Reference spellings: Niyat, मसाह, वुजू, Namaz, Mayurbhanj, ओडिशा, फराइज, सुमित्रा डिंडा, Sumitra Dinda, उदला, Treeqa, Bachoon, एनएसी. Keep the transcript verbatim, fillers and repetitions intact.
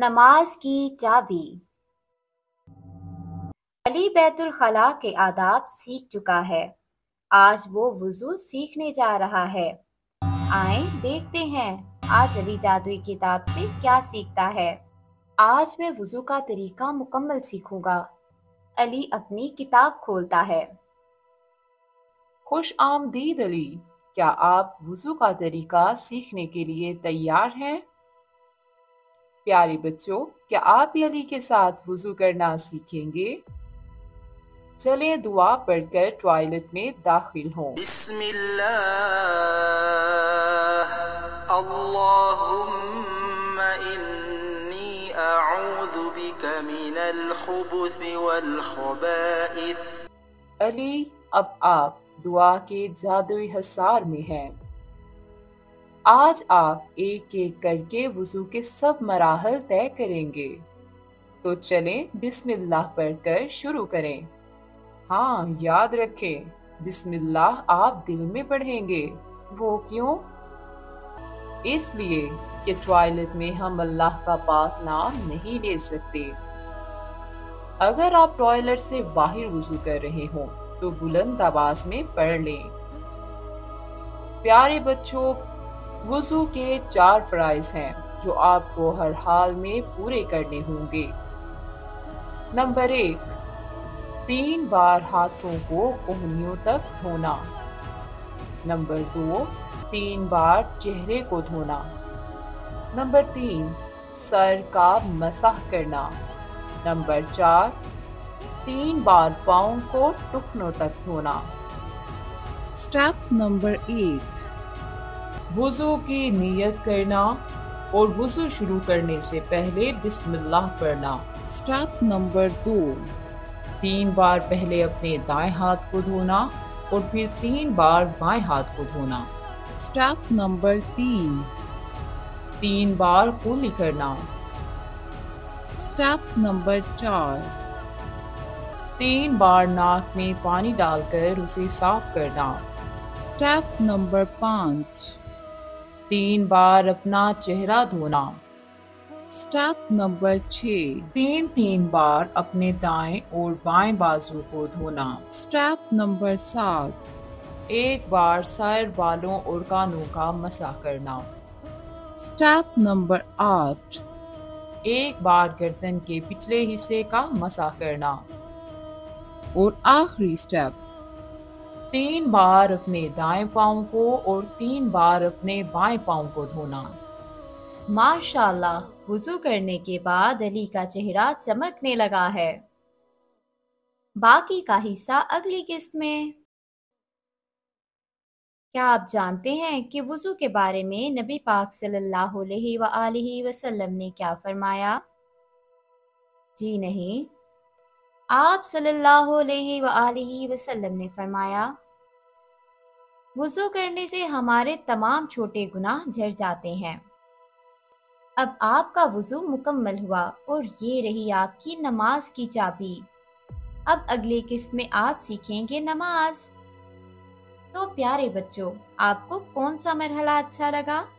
नमाज की चाबी। अली बैतुल खला के आदाब सीख चुका है, आज वो वुजू सीखने जा रहा है। आए देखते हैं आज अली जादुई किताब से क्या सीखता है। आज मैं वुजू का तरीका मुकम्मल सीखूंगा। अली अपनी किताब खोलता है। खुश आमदीद अली, क्या आप वुजू का तरीका सीखने के लिए तैयार हैं? प्यारे बच्चों, क्या आप अली के साथ वुजू करना सीखेंगे? चलें दुआ पढ़कर टॉयलेट में दाखिल हों। बिस्मिल्लाह अल्लाहुम्मा इन्नी अऊज़ु बिका मिनल खुबुसि वल खबाइस। अली, अब आप दुआ के जादुई हसार में हैं। आज आप एक एक करके वुजू के सब मराहल तय करेंगे, तो चलें बिस्मिल्लाह पढ़कर शुरू करें। हाँ, याद रखें, बिस्मिल्लाह आप दिल में पढ़ेंगे। वो क्यों? इसलिए कि टॉयलेट में हम अल्लाह का पाक नाम नहीं ले सकते। अगर आप टॉयलेट से बाहर वुजू कर रहे हो तो बुलंद आवाज में पढ़ लें। प्यारे बच्चों, वुजू के चार फराइज हैं जो आपको हर हाल में पूरे करने होंगे। नंबर एक, तीन बार हाथों को कोहनियों तक धोना। नंबर दो, तीन बार चेहरे को धोना। नंबर तीन, सर का मसाह करना। नंबर चार, तीन बार पाँव को टुकनों तक धोना। स्टेप नंबर एक, वुजू की नियत करना और वुजू शुरू करने से पहले बिस्मिल्लाह पढ़ना। स्टेप नंबर दो, तीन बार पहले अपने दाएं हाथ को धोना और फिर तीन बार बाएं हाथ को धोना। स्टेप नंबर तीन, तीन बार कुली करना। स्टेप नंबर चार, तीन बार नाक में पानी डालकर उसे साफ करना। स्टेप नंबर पाँच, तीन बार अपना चेहरा धोना। स्टेप नंबर छः, तीन तीन बार अपने दाएं और बाएं बाजू को धोना। स्टेप नंबर सात, एक बार सर, बालों और कानों का मसा करना। स्टेप नंबर आठ, एक बार गर्दन के पिछले हिस्से का मसा करना। और आखिरी स्टेप, तीन बार अपने दाएं पाँव को और तीन बार अपने बाएं पाँव को धोना। माशाल्लाह, वुजू करने के बाद अली का चेहरा चमकने लगा है। बाकी का हिस्सा अगली किस्त में। क्या आप जानते हैं कि वुजू के बारे में नबी पाक सल्लल्लाहु अलैहि व आलिहि वसल्लम ने क्या फरमाया? जी नहीं, आप सल्लल्लाहु अलैहि व आलिहि वसल्लम ने फरमाया, वुजू करने से हमारे तमाम छोटे गुनाह झड़ जाते हैं। अब आपका वुजू मुकम्मल हुआ और ये रही आपकी नमाज की चाबी। अब अगले किस्त में आप सीखेंगे नमाज। तो प्यारे बच्चों, आपको कौन सा मरहला अच्छा लगा?